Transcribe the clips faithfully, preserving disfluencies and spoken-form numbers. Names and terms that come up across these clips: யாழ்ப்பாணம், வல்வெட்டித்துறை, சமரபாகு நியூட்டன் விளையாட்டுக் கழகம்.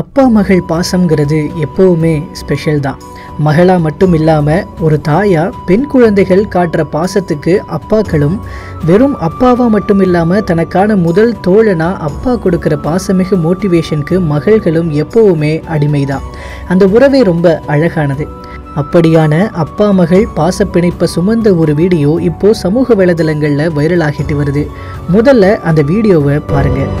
அப்பா மகள் பாசம்ங்கிறது எப்போவுமே ஸ்பெஷல் தான். மகளாக மட்டும் இல்லாமல் ஒரு தாயாக பெண் குழந்தைகள் காட்டுற பாசத்துக்கு அப்பாக்களும் வெறும் அப்பாவாக மட்டும் இல்லாமல் தனக்கான முதல் தோழனாக அப்பா கொடுக்குற பாசமிகு மோட்டிவேஷனுக்கு மகள்களும் எப்போவுமே அடிமைதான். அந்த உறவே ரொம்ப அழகானது. அப்படியான அப்பா மகள் பாசப்பிணைப்பை சுமந்த ஒரு வீடியோ இப்போது சமூக வலைதளங்களில் வைரலாகிட்டு வருது. முதல்ல அந்த வீடியோவை பாருங்கள்.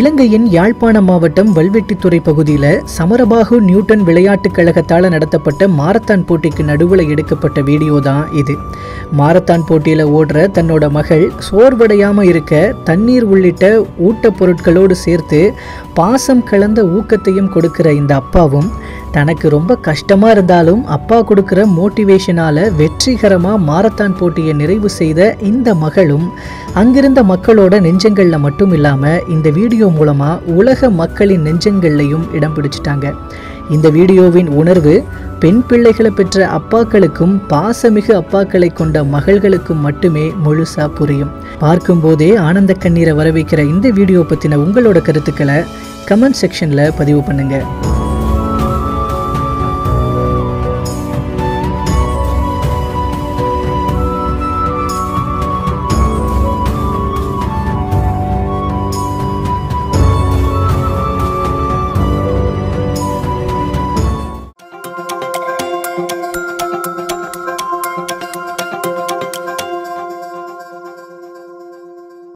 இலங்கையின் யாழ்ப்பாணம் மாவட்டம் வல்வெட்டித்துறை பகுதியில் சமரபாகு நியூட்டன் விளையாட்டுக் கழகத்தால் நடத்தப்பட்ட மாரத்தான் போட்டிக்கு நடுவில் எடுக்கப்பட்ட வீடியோ தான் இது. மாரத்தான் போட்டியில் ஓடுற தன்னோட மகள் சோர்வடையாமல் இருக்க தண்ணீர் உள்ளிட்ட ஊட்டப் பொருட்களோடு சேர்த்து பாசம் கலந்த ஊக்கத்தையும் கொடுக்கிற இந்த அப்பாவும் தனக்கு ரொம்ப கஷ்டமாக இருந்தாலும் அப்பா கொடுக்குற மோட்டிவேஷனால் வெற்றிகரமாக மாரத்தான் போட்டியை நிறைவு செய்த இந்த மகளும் அங்கிருந்த மக்களோட நெஞ்சங்களில் மட்டும் இல்லாமல் இந்த வீடியோ மூலமாக உலக மக்களின் நெஞ்சங்கள்லையும் இடம் பிடிச்சிட்டாங்க. இந்த வீடியோவின் உணர்வு பெண் பிள்ளைகளை பெற்ற அப்பாக்களுக்கும் பாசமிகு அப்பாக்களை கொண்ட மகள்களுக்கும் மட்டுமே முழுசா புரியும். பார்க்கும் போதே ஆனந்த கண்ணீரை வரவைக்கிற இந்த வீடியோ பற்றின உங்களோட கருத்துக்களை கமெண்ட் செக்ஷனில் பதிவு பண்ணுங்க.